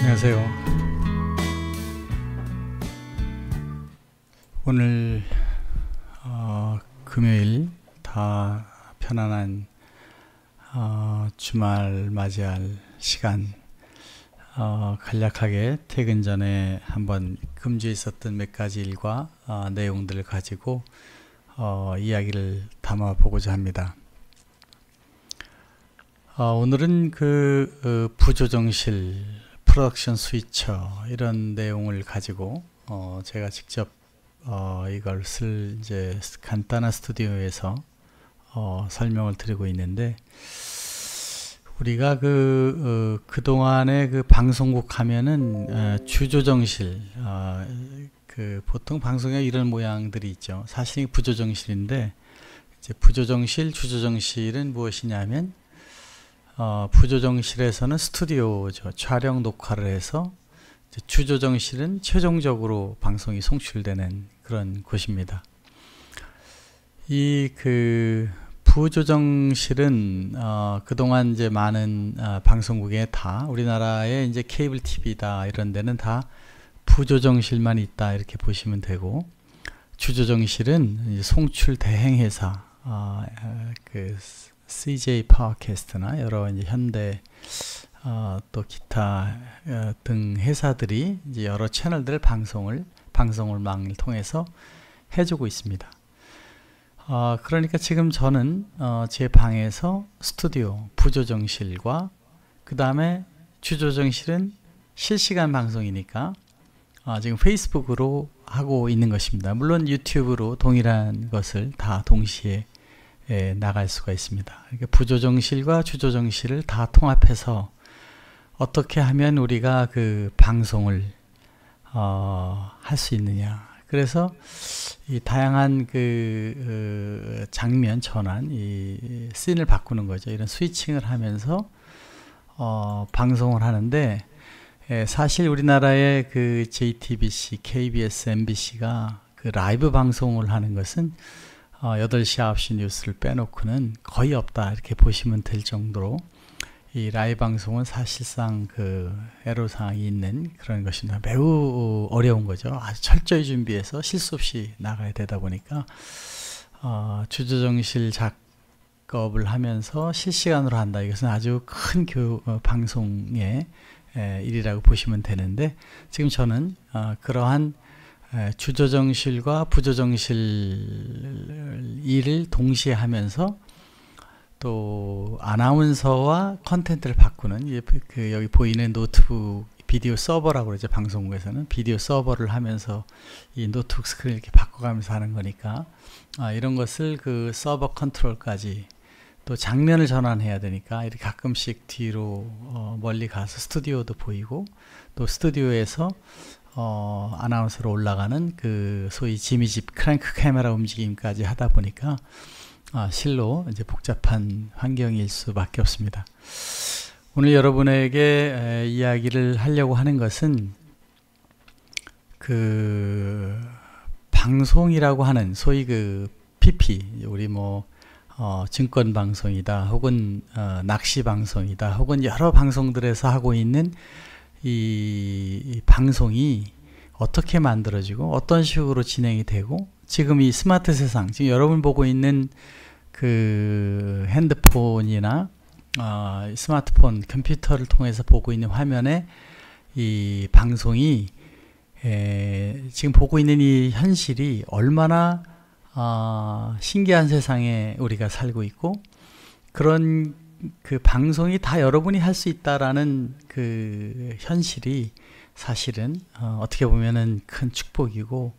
안녕하세요. 오늘 금요일 다 편안한 주말 맞이할 시간, 간략하게 퇴근 전에 한번 금주에 있었던 몇 가지 일과 내용들을 가지고 이야기를 담아보고자 합니다. 오늘은 그 부조정실, 프로덕션 스위처 이런 내용을 가지고 제가 직접 이걸 쓸 이제 간단한 스튜디오에서 설명을 드리고 있는데, 우리가 그동안의 그 방송국 하면은 주조정실, 그 보통 방송에 이런 모양들이 있죠. 사실 부조정실인데, 이제 부조정실, 주조정실은 무엇이냐면 부조정실에서는 스튜디오죠. 촬영 녹화를 해서, 주조정실은 최종적으로 방송이 송출되는 그런 곳입니다. 이 그 부조정실은 그동안 이제 많은 방송국에 다, 우리나라의 이제 케이블 TV다 이런 데는 다 부조정실만 있다 이렇게 보시면 되고, 주조정실은 이제 송출 대행 회사, 그 CJ 파워캐스트나 여러 이제 현대 또 기타 등 회사들이 이제 여러 채널들의 방송을 통해서 해주고 있습니다. 그러니까 지금 저는 제 방에서 스튜디오 부조정실과 그 다음에 주조정실은 실시간 방송이니까 지금 페이스북으로 하고 있는 것입니다. 물론 유튜브로 동일한 것을 다 동시에 나갈 수가 있습니다. 그러니까 부조정실과 주조정실을 다 통합해서 어떻게 하면 우리가 그 방송을 할 수 있느냐. 그래서 이 다양한 그 장면 전환, 이 씬을 바꾸는 거죠. 이런 스위칭을 하면서 방송을 하는데, 사실 우리나라의 그 JTBC, KBS, MBC가 그 라이브 방송을 하는 것은 8시, 9시 뉴스를 빼놓고는 거의 없다 이렇게 보시면 될 정도로, 이 라이브 방송은 사실상 그 애로사항이 있는 그런 것입니다. 매우 어려운 거죠. 아주 철저히 준비해서 실수 없이 나가야 되다 보니까, 주조정실 작업을 하면서 실시간으로 한다, 이것은 아주 큰 방송의 일이라고 보시면 되는데, 지금 저는 그러한 주조정실과 부조정실 일을 동시에 하면서 또 아나운서와 컨텐츠를 바꾸는, 그 여기 보이는 노트북 비디오 서버라고 그러죠. 방송국에서는 비디오 서버를 하면서 이 노트북 스크린을 이렇게 바꿔가면서 하는 거니까, 이런 것을 그 서버 컨트롤까지, 또 장면을 전환해야 되니까 이렇게 가끔씩 뒤로 멀리 가서 스튜디오도 보이고, 또 스튜디오에서 아나운서로 올라가는 그 소위 지미집 크랭크 카메라 움직임까지 하다 보니까 실로 이제 복잡한 환경일 수밖에 없습니다. 오늘 여러분에게 이야기를 하려고 하는 것은, 그 방송이라고 하는 소위 그 PP, 우리 뭐 증권 방송이다, 혹은 낚시 방송이다, 혹은 여러 방송들에서 하고 있는 이 방송이 어떻게 만들어지고 어떤 식으로 진행이 되고, 지금 이 스마트 세상, 지금 여러분 보고 있는 그 핸드폰이나 스마트폰, 컴퓨터를 통해서 보고 있는 화면에 이 방송이, 지금 보고 있는 이 현실이 얼마나 신기한 세상에 우리가 살고 있고, 그런 그 방송이 다 여러분이 할 수 있다라는 그 현실이 사실은 어떻게 보면은 큰 축복이고,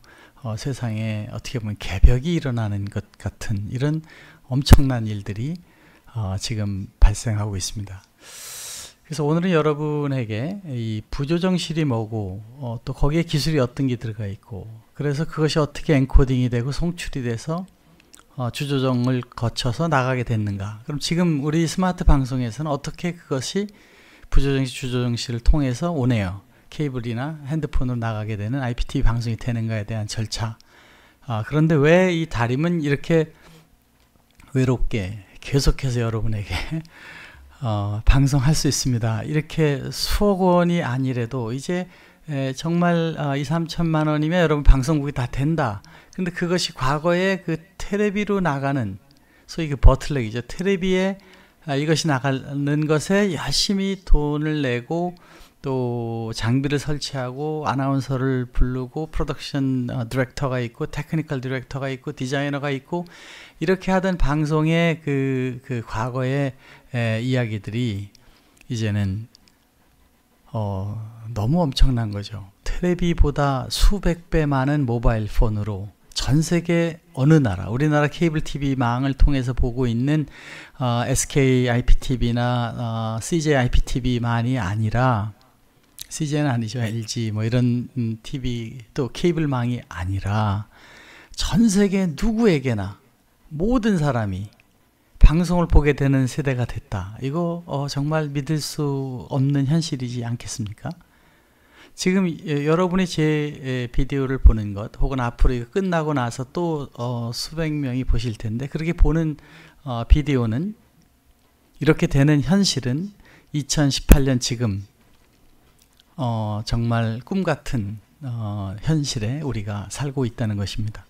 세상에 어떻게 보면 개벽이 일어나는 것 같은 이런 엄청난 일들이 지금 발생하고 있습니다. 그래서 오늘은 여러분에게 이 부조정실이 뭐고, 또 거기에 기술이 어떤 게 들어가 있고, 그래서 그것이 어떻게 엔코딩이 되고 송출이 돼서 주조정을 거쳐서 나가게 됐는가. 그럼 지금 우리 스마트 방송에서는 어떻게 그것이 부조정실, 주조정실을 통해서 온에어, 케이블이나 핸드폰으로 나가게 되는 IPTV 방송이 되는가에 대한 절차. 그런데 왜 이 다림은 이렇게 외롭게 계속해서 여러분에게 방송할 수 있습니다. 이렇게 수억 원이 아니래도 이제 정말 2, 3천만 원이면 여러분 방송국이 다 된다. 근데 그것이 과거에 그 테레비로 나가는 소위 그 버틀렉이죠. 테레비에 이것이 나가는 것에 열심히 돈을 내고 또 장비를 설치하고 아나운서를 부르고 프로덕션 디렉터가 있고 테크니컬 디렉터가 있고 디자이너가 있고 이렇게 하던 방송의 그 과거의 이야기들이 이제는 너무 엄청난 거죠. 테레비보다 수백 배 많은 모바일 폰으로 전 세계 어느 나라, 우리나라 케이블 TV 망을 통해서 보고 있는 SK IPTV나 CJ IPTV만이 아니라, CJ는 아니죠. LG 뭐 이런 TV 또 케이블 망이 아니라 전 세계 누구에게나 모든 사람이 방송을 보게 되는 세대가 됐다. 이거 정말 믿을 수 없는 현실이지 않겠습니까? 지금 여러분이 제 비디오를 보는 것 혹은 앞으로 이거 끝나고 나서 또 수백 명이 보실 텐데 그렇게 보는 비디오는 이렇게 되는 현실은 2018년 지금 정말 꿈같은 현실에 우리가 살고 있다는 것입니다.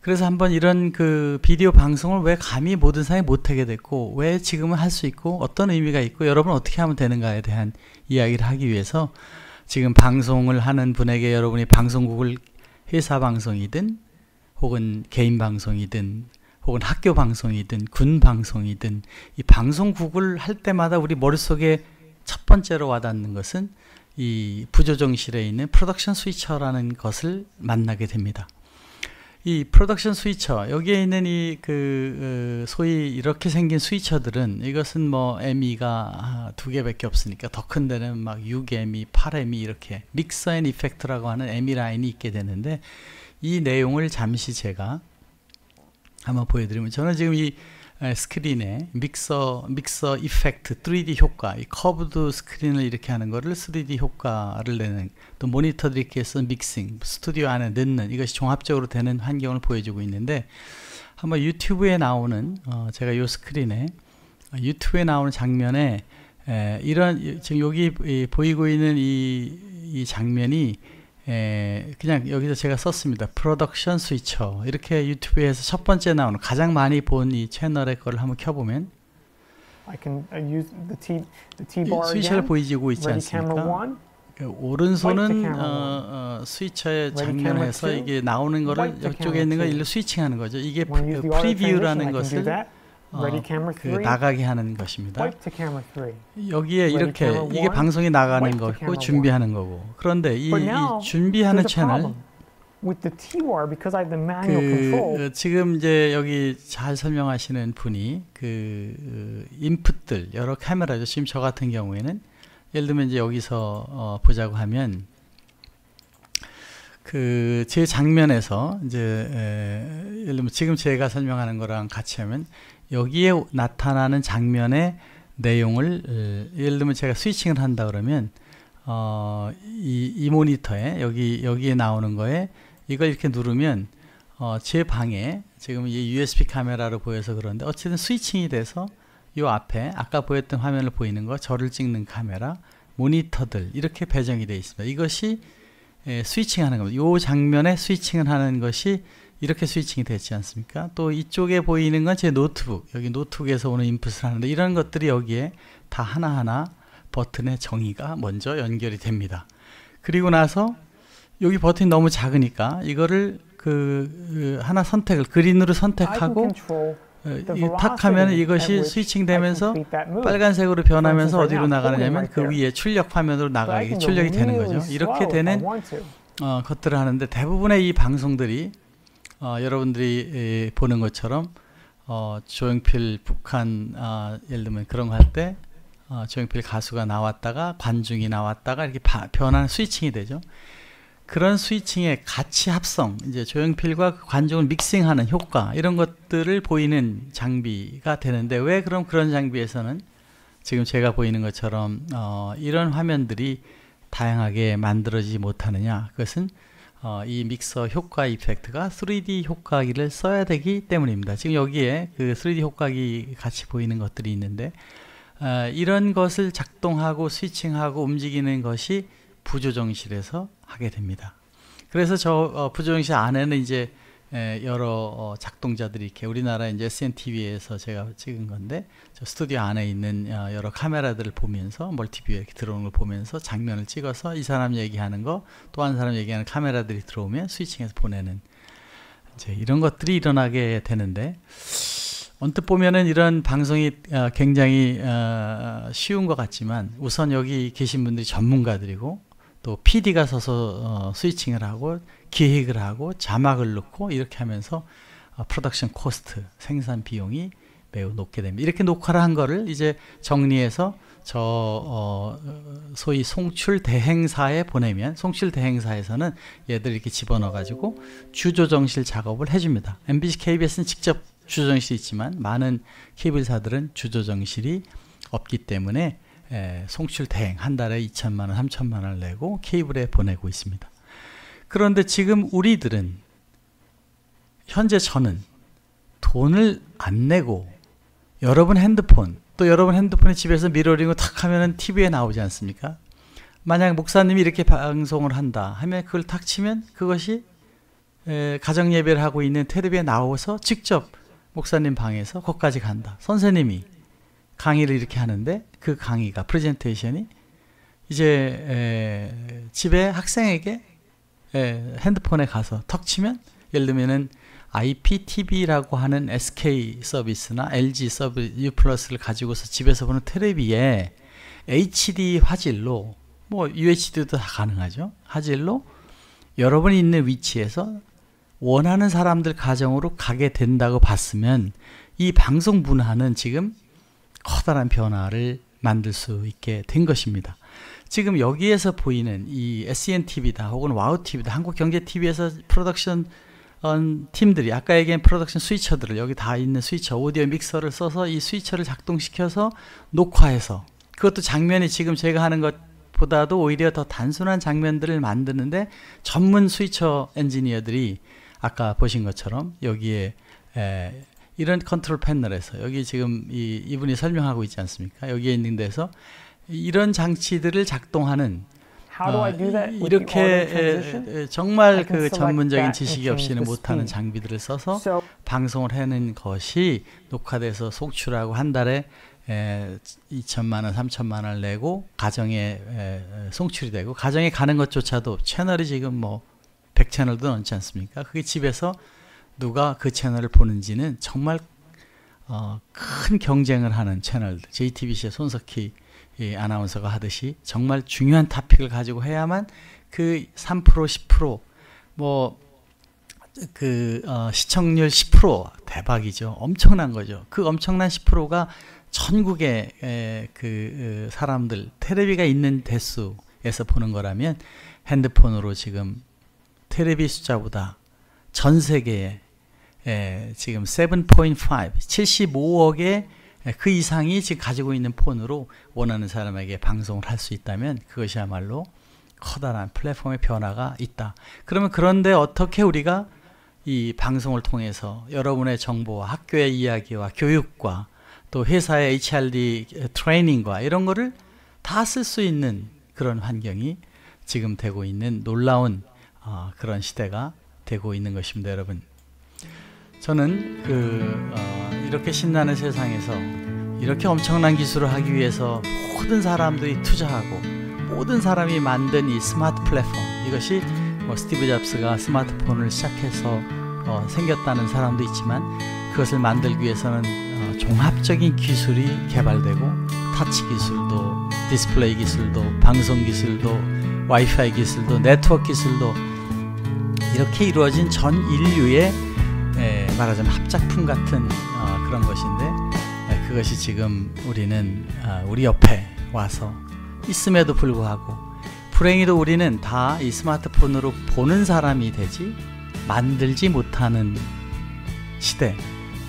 그래서 한번 이런 그 비디오 방송을 왜 감히 모든 사람이 못하게 됐고 왜 지금은 할 수 있고 어떤 의미가 있고 여러분 어떻게 하면 되는가에 대한 이야기를 하기 위해서 지금 방송을 하는 분에게 여러분이 방송국을 회사 방송이든 혹은 개인 방송이든 혹은 학교 방송이든 군 방송이든 이 방송국을 할 때마다 우리 머릿속에 첫 번째로 와닿는 것은 이 부조정실에 있는 프로덕션 스위처라는 것을 만나게 됩니다. 이 프로덕션 스위처, 여기에 있는 이 소위 이렇게 생긴 스위처들은 이것은 뭐 ME가 2개밖에 없으니까 더 큰 데는 막 6ME, 8ME 이렇게 믹서 앤 이펙트라고 하는 ME 라인이 있게 되는데 이 내용을 잠시 제가 한번 보여드리면 저는 지금 이 스크린에 믹서 이펙트 3D 효과, 이 커브드 스크린을 이렇게 하는 거를 3D 효과를 내는 또 모니터들이 이렇게 쓴 믹싱, 스튜디오 안에 넣는 이것이 종합적으로 되는 환경을 보여주고 있는데 한번 유튜브에 나오는 제가 이 스크린에 유튜브에 나오는 장면에 이런 지금 여기 보이고 있는 이 장면이 그냥 여기서 제가 썼습니다. 프로덕션 스위처 이렇게 유튜브에서 첫 번째 나오는 가장 많이 본 이 채널의 거를 한번 켜보면 스위처를 보여지고 있지 않습니까? 오른손은 스위처의 장면에서 이게 나오는 거를 이쪽에 있는 걸 일로 스위칭하는 거죠. 이게 프리뷰라는 것을 나가게 하는 것입니다. 여기에 이렇게 이게 방송이 나가는 거고 준비하는 거고. 그런데 이 준비하는 채널 지금 이제 여기 잘 설명하시는 분이 그 인풋들 여러 카메라죠. 지금 저 같은 경우에는 예를 들면 이제 여기서 보자고 하면 그 제 장면에서 이제 예를 들면 지금 제가 설명하는 거랑 같이 하면 여기에 나타나는 장면의 내용을 예를 들면 제가 스위칭을 한다 그러면 이 모니터에 여기에 나오는 거에 이걸 이렇게 누르면 제 방에 지금 이 USB 카메라로 보여서 그런데 어쨌든 스위칭이 돼서 요 앞에 아까 보였던 화면을 보이는 거 저를 찍는 카메라 모니터들 이렇게 배정이 되어 있습니다. 이것이 스위칭하는 겁니다. 요 장면에 스위칭을 하는 것이 이렇게 스위칭이 되지 않습니까? 또 이쪽에 보이는 건 제 노트북, 여기 노트북에서 오는 인풋을 하는데 이런 것들이 여기에 다 하나하나 버튼의 정의가 먼저 연결이 됩니다. 그리고 나서 여기 버튼이 너무 작으니까 이거를 하나 선택을 그린으로 선택하고 탁 하면 이것이 스위칭 되면서 빨간색으로 변하면서 어디로 나가느냐면 그 위에 출력 화면으로 나가게 출력이 되는 거죠. 이렇게 되는 것들을 하는데 대부분의 이 방송들이 여러분들이 보는 것처럼 조용필 북한 예를 들면 그런 거 할 때 조용필 가수가 나왔다가 관중이 나왔다가 이렇게 변하는 스위칭이 되죠. 그런 스위칭의 가치 합성, 이제 조용필과 관중을 믹싱하는 효과 이런 것들을 보이는 장비가 되는데 왜 그럼 그런 장비에서는 지금 제가 보이는 것처럼 이런 화면들이 다양하게 만들어지지 못하느냐? 그것은 이 믹서 효과 이펙트가 3D 효과기를 써야 되기 때문입니다. 지금 여기에 그 3D 효과기 같이 보이는 것들이 있는데 이런 것을 작동하고 스위칭하고 움직이는 것이 부조정실에서 하게 됩니다. 그래서 저 부조정실 안에는 이제 여러 작동자들이 이렇게 우리나라 이제 SNTV에서 제가 찍은 건데, 저 스튜디오 안에 있는 여러 카메라들을 보면서 멀티뷰에 이렇게 들어오는 걸 보면서 장면을 찍어서 이 사람 얘기하는 거, 또 한 사람 얘기하는 카메라들이 들어오면 스위칭해서 보내는 이제 이런 것들이 일어나게 되는데, 언뜻 보면은 이런 방송이 굉장히 쉬운 것 같지만 우선 여기 계신 분들이 전문가들이고, 또 PD가 서서 스위칭을 하고 기획을 하고 자막을 넣고 이렇게 하면서 프로덕션 코스트, 생산 비용이 매우 높게 됩니다. 이렇게 녹화를 한 거를 이제 정리해서 저 소위 송출대행사에 보내면, 송출대행사에서는 얘들 이렇게 집어넣어 가지고 주조정실 작업을 해줍니다. MBC, KBS는 직접 주조정실이 있지만 많은 케이블사들은 주조정실이 없기 때문에 송출대행 한 달에 2,000만 원, 3,000만 원을 내고 케이블에 보내고 있습니다. 그런데 지금 우리들은, 현재 저는 돈을 안 내고 여러분 핸드폰, 또 여러분 핸드폰에 집에서 미러링을 탁 하면 TV에 나오지 않습니까? 만약 목사님이 이렇게 방송을 한다 하면 그걸 탁 치면 그것이 가정예배를 하고 있는 테레비에 나와서 직접 목사님 방에서 거기까지 간다. 선생님이 강의를 이렇게 하는데 그 강의가, 프레젠테이션이 이제 집에 학생에게 핸드폰에 가서 턱 치면, 예를 들면은 IPTV라고 하는 SK 서비스나 LG 서비스 U+를 가지고서 집에서 보는 테레비에 HD 화질로, 뭐 UHD도 다 가능하죠. 화질로 여러분이 있는 위치에서 원하는 사람들 가정으로 가게 된다고 봤으면 이 방송 문화는 지금 커다란 변화를 만들 수 있게 된 것입니다. 지금 여기에서 보이는 이 SNTV다 혹은 와우TV다, 한국경제TV에서 프로덕션 팀들이, 아까 얘기한 프로덕션 스위처들을, 여기 다 있는 스위처, 오디오 믹서를 써서 이 스위처를 작동시켜서 녹화해서, 그것도 장면이 지금 제가 하는 것보다도 오히려 더 단순한 장면들을 만드는데 전문 스위처 엔지니어들이 아까 보신 것처럼 여기에 이런 컨트롤 패널에서, 여기 지금 이분이 설명하고 있지 않습니까? 여기에 있는 데서 이런 장치들을 작동하는, 이렇게 정말 그 전문적인 지식이 없이는 못하는 장비들을 써서 방송을 하는 것이 녹화돼서 송출하고 한 달에 2,000만 원, 3,000만 원을 내고 가정에 송출이 되고, 가정에 가는 것조차도 채널이 지금 뭐 100채널도 넘지 않습니까? 그게 집에서 누가 그 채널을 보는지는 정말 큰 경쟁을 하는 채널들, JTBC의 손석희 아나운서가 하듯이 정말 중요한 토픽을 가지고 해야만 그 3%, 10%, 뭐 그 시청률 10% 대박이죠. 엄청난 거죠. 그 엄청난 10%가 전국의 그 사람들, 테레비가 있는 대수에서 보는 거라면 핸드폰으로 지금 테레비 숫자보다 전 세계에 지금 7.5, 75억의 그 이상이 지금 가지고 있는 폰으로 원하는 사람에게 방송을 할 수 있다면 그것이야말로 커다란 플랫폼의 변화가 있다. 그러면 그런데 어떻게 우리가 이 방송을 통해서 여러분의 정보와 학교의 이야기와 교육과 또 회사의 HRD 트레이닝과 이런 거를 다 쓸 수 있는 그런 환경이 지금 되고 있는 놀라운 그런 시대가 되고 있는 것입니다. 여러분, 저는 이렇게 신나는 세상에서 이렇게 엄청난 기술을 하기 위해서 모든 사람들이 투자하고 모든 사람이 만든 이 스마트 플랫폼, 이것이 뭐 스티브 잡스가 스마트폰을 시작해서 생겼다는 사람도 있지만, 그것을 만들기 위해서는 종합적인 기술이 개발되고 터치 기술도, 디스플레이 기술도, 방송 기술도, 와이파이 기술도, 네트워크 기술도, 이렇게 이루어진 전 인류의 말하자면 합작품 같은 그런 것인데, 그것이 지금 우리는 우리 옆에 와서 있음에도 불구하고, 불행히도 우리는 다 이 스마트폰으로 보는 사람이 되지 만들지 못하는 시대,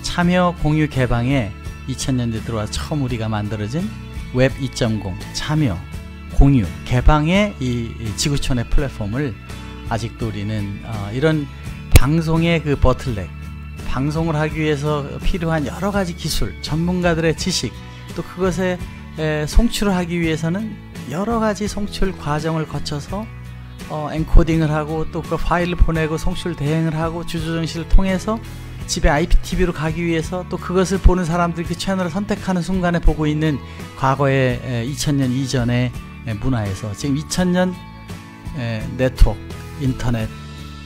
참여 공유 개방에 2000년대 들어와 처음 우리가 만들어진 웹 2.0 참여 공유 개방의 이 지구촌의 플랫폼을 아직도 우리는 이런 방송의 그 버틀렉, 방송을 하기 위해서 필요한 여러 가지 기술, 전문가들의 지식, 또 그것에 송출을 하기 위해서는 여러 가지 송출 과정을 거쳐서 엔코딩을 하고 또 그 파일을 보내고 송출 대행을 하고 주소정신을 통해서 집에 IPTV로 가기 위해서 또 그것을 보는 사람들이 그 채널을 선택하는 순간에 보고 있는 과거의 2000년 이전의 문화에서 지금 2000년 네트워크, 인터넷,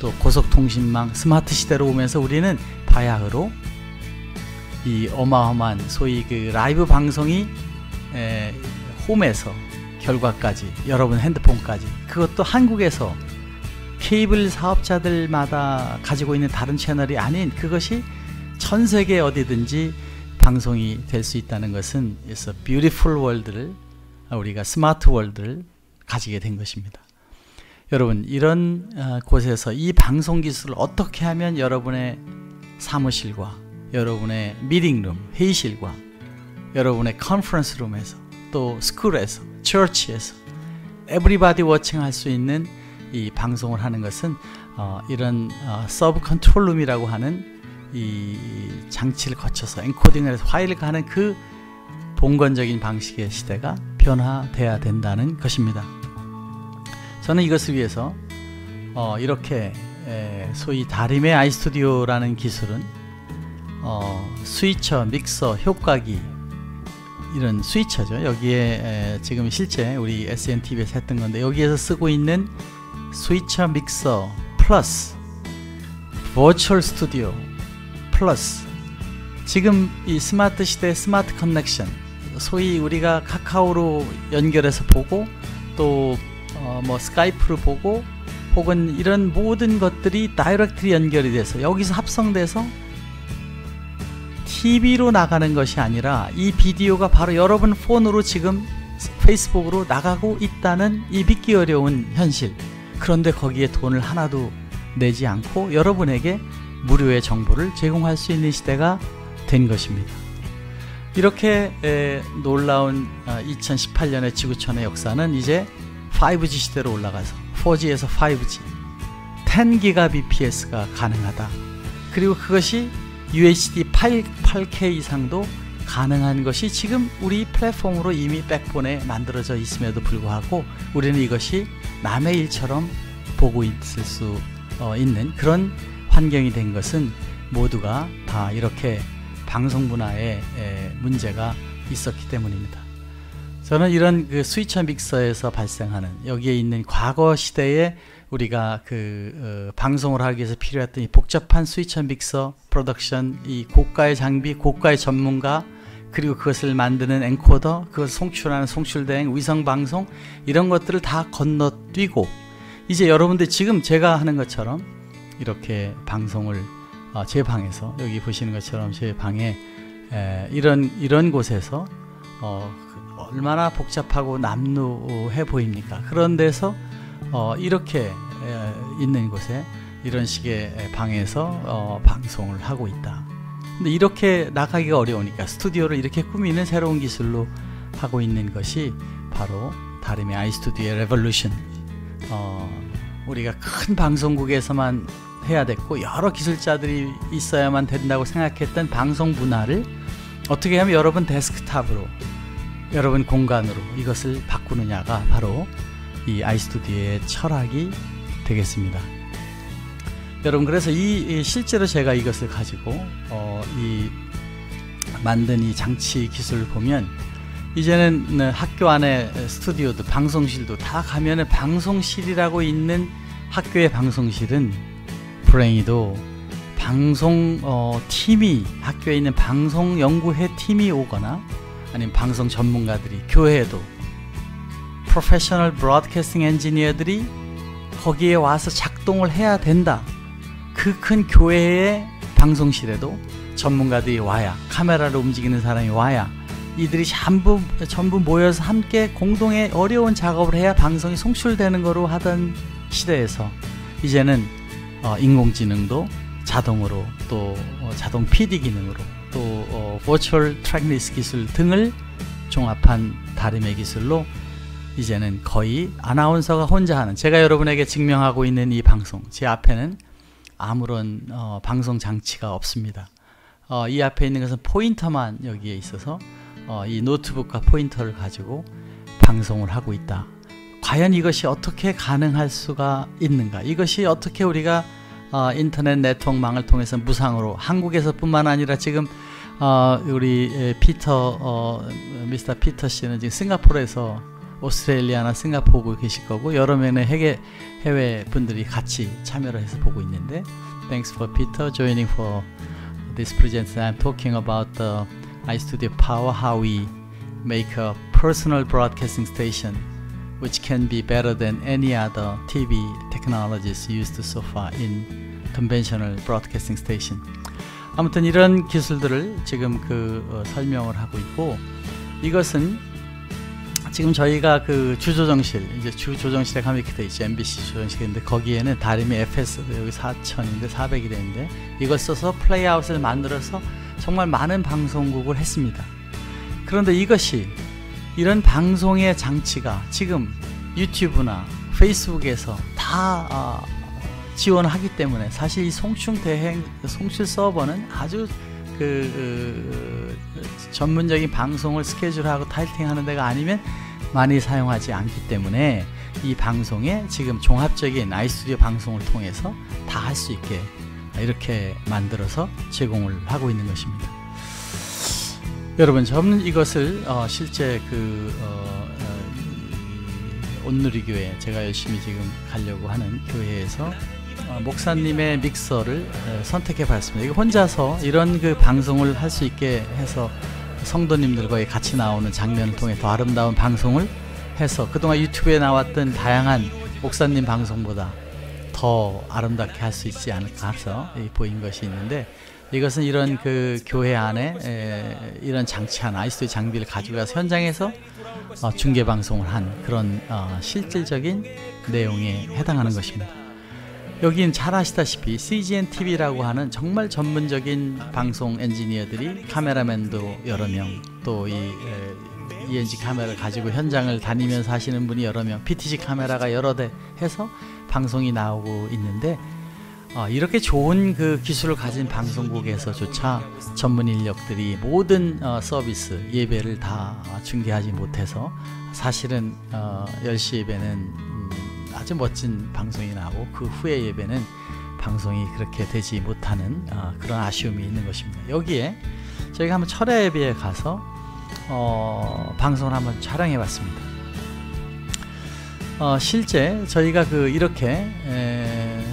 또 고속통신망, 스마트 시대로 오면서 우리는 바야흐로 이 어마어마한 소위 그 라이브 방송이 홈에서 결과까지 여러분 핸드폰까지 그것도 한국에서 케이블 사업자들마다 가지고 있는 다른 채널이 아닌 그것이 전 세계 어디든지 방송이 될 수 있다는 것은 it's a beautiful world를 우리가 스마트 월드를 가지게 된 것입니다. 여러분 이런 곳에서 이 방송 기술을 어떻게 하면 여러분의 사무실과 여러분의 미팅룸, 회의실과 여러분의 컨퍼런스룸에서 또 스쿨에서, 처치에서 에브리바디 워칭 할 수 있는 이 방송을 하는 것은 이런 서브 컨트롤룸이라고 하는 이 장치를 거쳐서 엔코딩을 해서 파일을 가는 그 봉건적인 방식의 시대가 변화돼야 된다는 것입니다. 저는 이것을 위해서 이렇게 소위 다림의 아이스튜디오라는 기술은 스위처, 믹서, 효과기 이런 스위처죠. 여기에 지금 실제 우리 SNTV에서 했던 건데 여기에서 쓰고 있는 스위처 믹서 플러스 버추얼 스튜디오 플러스 지금 이 스마트 시대의 스마트 커넥션 소위 우리가 카카오로 연결해서 보고 또 뭐 스카이프로 보고 혹은 이런 모든 것들이 다이렉트리 연결이 돼서 여기서 합성돼서 TV로 나가는 것이 아니라 이 비디오가 바로 여러분 폰으로 지금 페이스북으로 나가고 있다는 이 믿기 어려운 현실. 그런데 거기에 돈을 하나도 내지 않고 여러분에게 무료의 정보를 제공할 수 있는 시대가 된 것입니다. 이렇게 놀라운 2018년의 지구촌의 역사는 이제 5G 시대로 올라가서 4G에서 5G 10Gbps가 가능하다. 그리고 그것이 UHD 8K 이상도 가능한 것이 지금 우리 플랫폼으로 이미 백본에 만들어져 있음에도 불구하고 우리는 이것이 남의 일처럼 보고 있을 수 있는 그런 환경이 된 것은 모두가 다 이렇게 방송 문화에 문제가 있었기 때문입니다. 저는 이런 그 스위처 믹서에서 발생하는 여기에 있는 과거 시대의 우리가 그 방송을 하기 위해서 필요했던 이 복잡한 스위처 믹서, 프로덕션, 이 고가의 장비, 고가의 전문가, 그리고 그것을 만드는 엔코더, 그것을 송출하는 송출대행, 위성방송 이런 것들을 다 건너뛰고 이제 여러분들 지금 제가 하는 것처럼 이렇게 방송을 제 방에서 여기 보시는 것처럼 제 방에 이런 곳에서 얼마나 복잡하고 남루해 보입니까? 그런 데서 이렇게 있는 곳에 이런 식의 방에서 방송을 하고 있다. 근데 이렇게 나가기가 어려우니까 스튜디오를 이렇게 꾸미는 새로운 기술로 하고 있는 것이 바로 다림의 아이스튜디오의 레볼루션. 우리가 큰 방송국에서만 해야 됐고 여러 기술자들이 있어야만 된다고 생각했던 방송 문화를 어떻게 하면 여러분 데스크탑으로 여러분 공간으로 이것을 바꾸느냐가 바로 이 아이스튜디오의 철학이 되겠습니다. 여러분 그래서 이 실제로 제가 이것을 가지고 이 만든 이 장치 기술을 보면 이제는 학교 안에 스튜디오도 방송실도 다 가면은 방송실이라고 있는 학교의 방송실은 불행히도 방송 팀이 학교에 있는 방송 연구회 팀이 오거나 아니면 방송 전문가들이 교회에도 프로페셔널 브로드캐스팅 엔지니어들이 거기에 와서 작동을 해야 된다. 그 큰 교회의 방송실에도 전문가들이 와야 카메라를 움직이는 사람이 와야 이들이 전부 모여서 함께 공동의 어려운 작업을 해야 방송이 송출되는 거로 하던 시대에서 이제는 인공지능도 자동으로 또 자동 PD 기능으로 또 버추얼 트랙리스 기술 등을 종합한 다림의 기술로 이제는 거의 아나운서가 혼자 하는 제가 여러분에게 증명하고 있는 이 방송 제 앞에는 아무런 방송 장치가 없습니다. 이 앞에 있는 것은 포인터만 여기에 있어서 이 노트북과 포인터를 가지고 방송을 하고 있다. 과연 이것이 어떻게 가능할 수가 있는가? 이것이 어떻게 우리가 인터넷 네트워크망을 통해서 무상으로 한국에서 뿐만 아니라 지금 우리 미스터 피터 씨는 지금 싱가포르에서 오스트레일리아나 싱가포르 보고 계실 거고, 여러 면의 해외 분들이 같이 참여를 해서 보고 있는데, Thanks for Peter joining for this presentation. I'm talking about the iStudio Power, how we make a personal broadcasting station which can be better than any other TV technologies used so far in conventional broadcasting station. 아무튼 이런 기술들을 지금 설명을 하고 있고, 이것은 지금 저희가 주조정실에 가입이 돼 있죠. MBC 주조정실인데 거기에는 다림이 FS 여기 4000인데 400이 되는데, 이걸 써서 플레이아웃을 만들어서 정말 많은 방송국을 했습니다. 그런데 이것이, 이런 방송의 장치가 지금 유튜브나 페이스북에서 다 지원하기 때문에, 사실 이 송출 서버는 아주 전문적인 방송을 스케줄하고 타이팅하는 데가 아니면 많이 사용하지 않기 때문에, 이 방송에 지금 종합적인 아이스튜디오 방송을 통해서 다 할 수 있게 이렇게 만들어서 제공을 하고 있는 것입니다. 여러분, 저는 이것을 실제 온누리교회, 제가 열심히 지금 가려고 하는 교회에서 목사님의 믹서를 선택해 봤습니다. 이거 혼자서 이런 방송을 할 수 있게 해서 성도님들과 같이 나오는 장면을 통해 더 아름다운 방송을 해서 그동안 유튜브에 나왔던 다양한 목사님 방송보다 더 아름답게 할 수 있지 않을까 해서 보인 것이 있는데, 이것은 이런 교회 안에 이런 장치 하나, 아이스튜디오 장비를 가지고 가서 현장에서 중계 방송을 한 그런 실질적인 내용에 해당하는 것입니다. 여기는 잘 아시다시피 SNTV라고 하는 정말 전문적인 방송 엔지니어들이, 카메라맨도 여러 명, 또 이 ENG 카메라를 가지고 현장을 다니면서 하시는 분이 여러 명, PTG 카메라가 여러 대 해서 방송이 나오고 있는데, 이렇게 좋은 기술을 가진 방송국에서조차 전문 인력들이 모든 서비스, 예배를 다 중계하지 못해서 사실은 10시 예배는 아주 멋진 방송이 나오고 그 후에 예배는 방송이 그렇게 되지 못하는 그런 아쉬움이 있는 것입니다. 여기에 저희가 한번 철야 예배에 가서 방송을 한번 촬영해 봤습니다. 실제 저희가 이렇게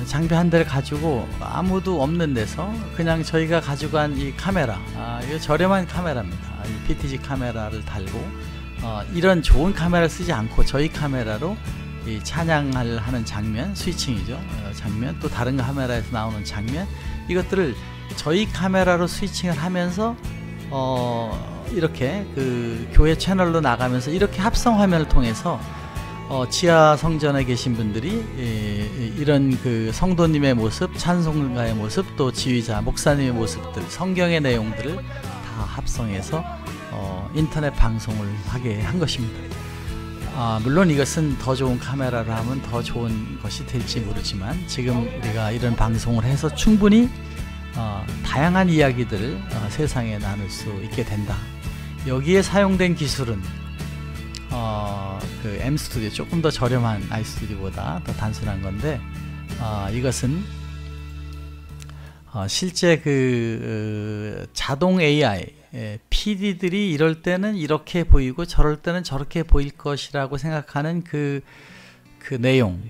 장비 한 대를 가지고 아무도 없는 데서 그냥 저희가 가지고 간 이 카메라, 이거 저렴한 카메라입니다. 이 PTG 카메라를 달고 이런 좋은 카메라를 쓰지 않고 저희 카메라로 이 찬양을 하는 장면, 스위칭이죠. 장면, 또 다른 카메라에서 나오는 장면, 이것들을 저희 카메라로 스위칭을 하면서 이렇게 교회 채널로 나가면서 이렇게 합성 화면을 통해서 지하 성전에 계신 분들이 이런 성도님의 모습, 찬송가의 모습, 또 지휘자, 목사님의 모습들, 성경의 내용들을 다 합성해서 인터넷 방송을 하게 한 것입니다. 물론 이것은 더 좋은 카메라로 하면 더 좋은 것이 될지 모르지만, 지금 우리가 이런 방송을 해서 충분히 다양한 이야기들을 세상에 나눌 수 있게 된다. 여기에 사용된 기술은 M스튜디오, 조금 더 저렴한 아이스튜디오보다 더 단순한 건데, 이것은 실제 자동 AI, PD들이 이럴 때는 이렇게 보이고 저럴 때는 저렇게 보일 것이라고 생각하는 내용,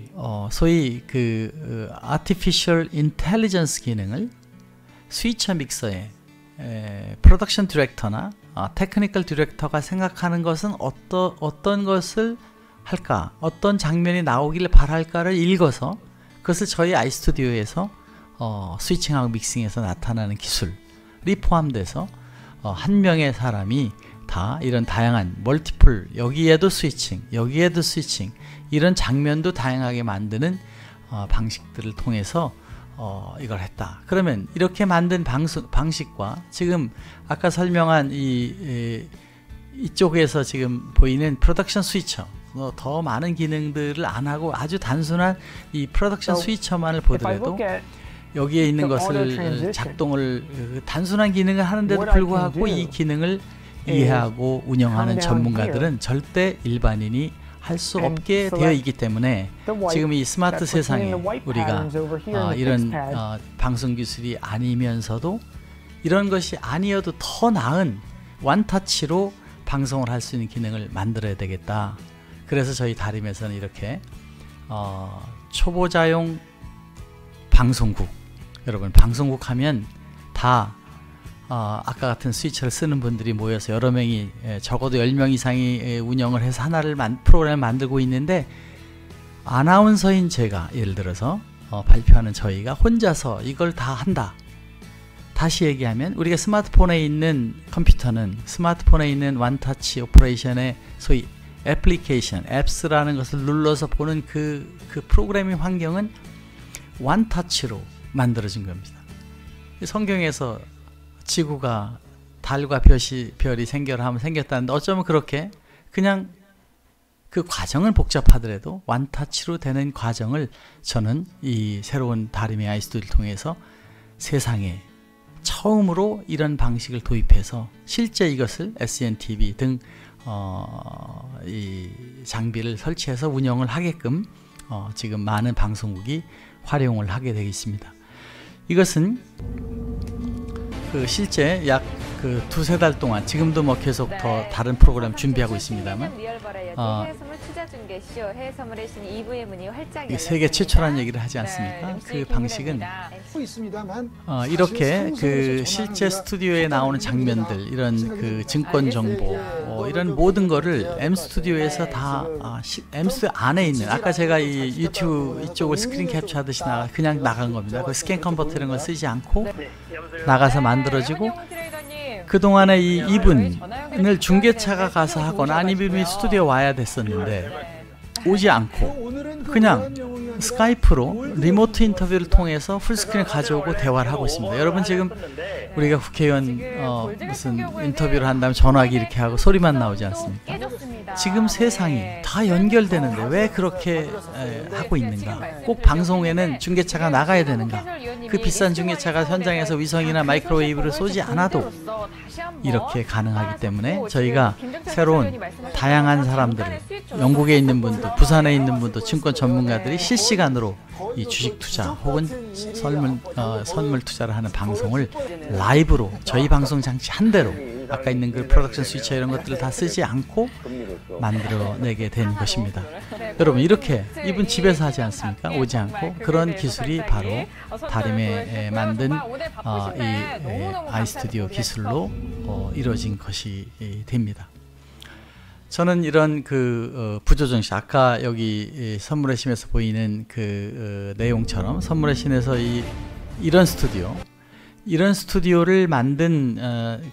소위 Artificial Intelligence 기능을 스위처 믹서에 프로덕션 디렉터나 테크니컬 디렉터가 생각하는 것은 어떤 것을 할까, 어떤 장면이 나오길 바랄까를 읽어서 그것을 저희 아이스튜디오에서 스위칭하고 믹싱해서 나타나는 기술이 포함돼서 한 명의 사람이 다 이런 다양한 멀티플, 여기에도 스위칭, 여기에도 스위칭, 이런 장면도 다양하게 만드는 방식들을 통해서 이걸 했다. 그러면 이렇게 만든 방식과 지금 아까 설명한 이쪽에서 지금 보이는 프로덕션 스위처, 더 많은 기능들을 안 하고 아주 단순한 이 프로덕션 스위처만을 보더라도 여기에 있는 것을 작동을 단순한 기능을 하는데도 불구하고 이 기능을 이해하고 운영하는 전문가들은 절대 일반인이 할 수 없게 되어 있기 때문에 지금 이 스마트 세상에 우리가 이런 방송 기술이 아니면서도 이런 것이 아니어도 더 나은 원터치로 방송을 할 수 있는 기능을 만들어야 되겠다. 그래서 저희 다림에서는 이렇게 초보자용 방송국, 여러분 방송국 하면 다 아까 같은 스위처를 쓰는 분들이 모여서 여러 명이 적어도 10명 이상이 운영을 해서 하나를 프로그램을 만들고 있는데, 아나운서인 제가 예를 들어서 발표하는 저희가 혼자서 이걸 다 한다. 다시 얘기하면 우리가 스마트폰에 있는 컴퓨터는 스마트폰에 있는 원터치 오퍼레이션의 소위 애플리케이션, 앱스라는 것을 눌러서 보는 그 프로그래밍 환경은 원터치로 만들어진 겁니다. 성경에서 지구가 달과 별이 생겨라 하면 생겼다는데, 어쩌면 그렇게 그냥 그 과정은 복잡하더라도 원터치로 되는 과정을 저는 이 새로운 다림의 아이스튜디오를 통해서 세상에 처음으로 이런 방식을 도입해서 실제 이것을 SNTV 등 이 장비를 설치해서 운영을 하게끔 지금 많은 방송국이 활용을 하게 되겠습니다. 이것은 실제 약 두세 달 동안, 지금도 뭐 계속 더 다른 프로그램 준비하고 있습니다만, 세계 최초라는 얘기를 하지 않습니까? 그 방식은 이렇게 실제 스튜디오에 나오는 장면들, 이런 증권 정보, 이런 모든 거를 M 스튜디오에서 다 M 스튜디오 안에 있는, 아까 제가 이 유튜브 이쪽을 스크린 캡처하듯이 그냥 나간 겁니다. 그 스캔 컨버터 이런 걸 쓰지 않고 나가서 만들어지고, 그동안에 이 이분을 중계차가 가서 하거나 아니면 스튜디오 와야 됐었는데 오지 않고 그냥 스카이프로 리모트 인터뷰를 통해서 풀스크린 가져오고 대화를 하고 있습니다. 여러분 지금 우리가 국회의원 무슨 인터뷰를 한다면 전화기 이렇게 하고 소리만 나오지 않습니까? 지금 세상이 다 연결되는데 왜 그렇게 하고 있는가? 꼭 방송에는 중계차가 나가야 되는가? 그 비싼 중계차가 현장에서 위성이나 마이크로웨이브를 쏘지 않아도 이렇게 가능하기 때문에 저희가 새로운 다양한 사람들을, 영국에 있는 분도 부산에 있는 분도 증권 전문가들이 실시간으로 이 주식 투자 혹은 선물 투자를 하는 방송을 라이브로 저희 방송 장치 한 대로, 아까 있는 그 프로덕션 스위처 이런 것들을 다 쓰지 않고 만들어내게 된 것입니다. 여러분 이렇게 이분 집에서 하지 않습니까? 오지 않고. 그런 기술이 바로 다림에 만든 이 아이스튜디오 기술로 이루어진 것이 됩니다. 저는 이런 부조정식, 아까 여기 선물의 신에서 보이는 그 내용처럼 선물의 신에서 이런 스튜디오, 이런 스튜디오를 만든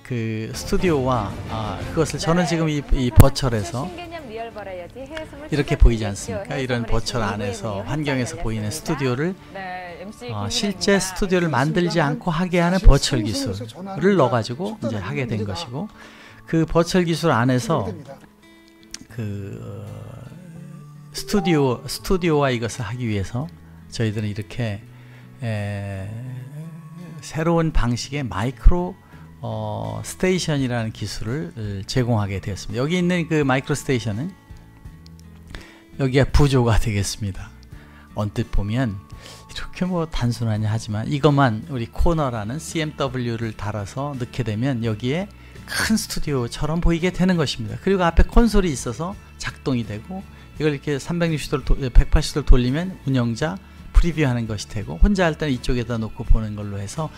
그 스튜디오와 그것을 저는 지금 이 버철에서 이렇게 보이지 않습니까? 이런 버철 안에서 환경에서 보이는 스튜디오를 실제 스튜디오를 만들지 않고 하게 하는 버철 기술을 넣어가지고 이제 하게 된 것이고, 그 버철 기술 안에서 그 스튜디오와 이것을 하기 위해서 저희들은 이렇게 새로운 방식의 마이크로 스테이션이라는 기술을 제공하게 되었습니다. 여기 있는 그 마이크로 스테이션은 여기가 부조가 되겠습니다. 언뜻 보면 이렇게 뭐 단순하냐 하지만, 이것만 우리 코너라는 CMW를 달아서 넣게 되면 여기에 큰 스튜디오처럼 보이게 되는 것입니다. 그리고 앞에 콘솔이 있어서 작동이 되고, 이걸 이렇게 180도를 돌리면 운영자 프리뷰하는 것이 되고, 혼자 할 때는 이쪽에다 놓고 보는 걸로 해서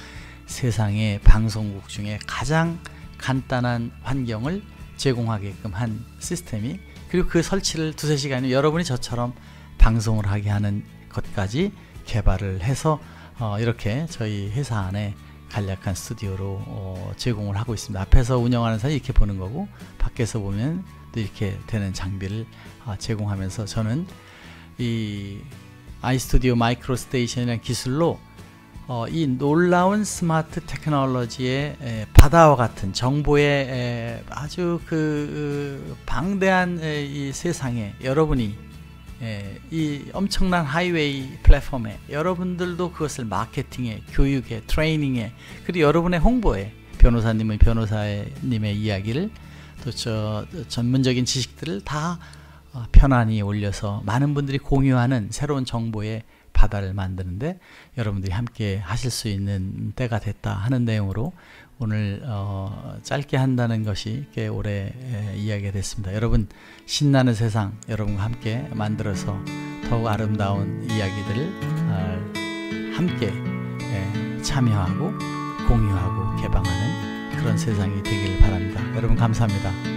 세상의 방송국 중에 가장 간단한 환경을 제공하게끔 한 시스템이, 그리고 그 설치를 두세 시간이면 여러분이 저처럼 방송을 하게 하는 것까지 개발을 해서 이렇게 저희 회사 안에 간략한 스튜디오로 제공을 하고 있습니다. 앞에서 운영하는 사람이 이렇게 보는 거고, 밖에서 보면 또 이렇게 되는 장비를 제공하면서, 저는 이 아이스튜디오 마이크로 스테이션이라는 기술로 이 놀라운 스마트 테크놀로지의 바다와 같은 정보의 아주 그 방대한 이 세상에 여러분이, 이 엄청난 하이웨이 플랫폼에 여러분들도 그것을 마케팅에, 교육에, 트레이닝에, 그리고 여러분의 홍보에, 변호사님의 이야기를 또 전문적인 지식들을 다 편안히 올려서 많은 분들이 공유하는 새로운 정보의 바다를 만드는데 여러분들이 함께 하실 수 있는 때가 됐다 하는 내용으로 오늘 짧게 한다는 것이 꽤 오래 이야기가 됐습니다. 여러분, 신나는 세상 여러분과 함께 만들어서 더욱 아름다운 이야기들을 함께 참여하고 공유하고 개방하는 그런 세상이 되길 바랍니다. 여러분, 감사합니다.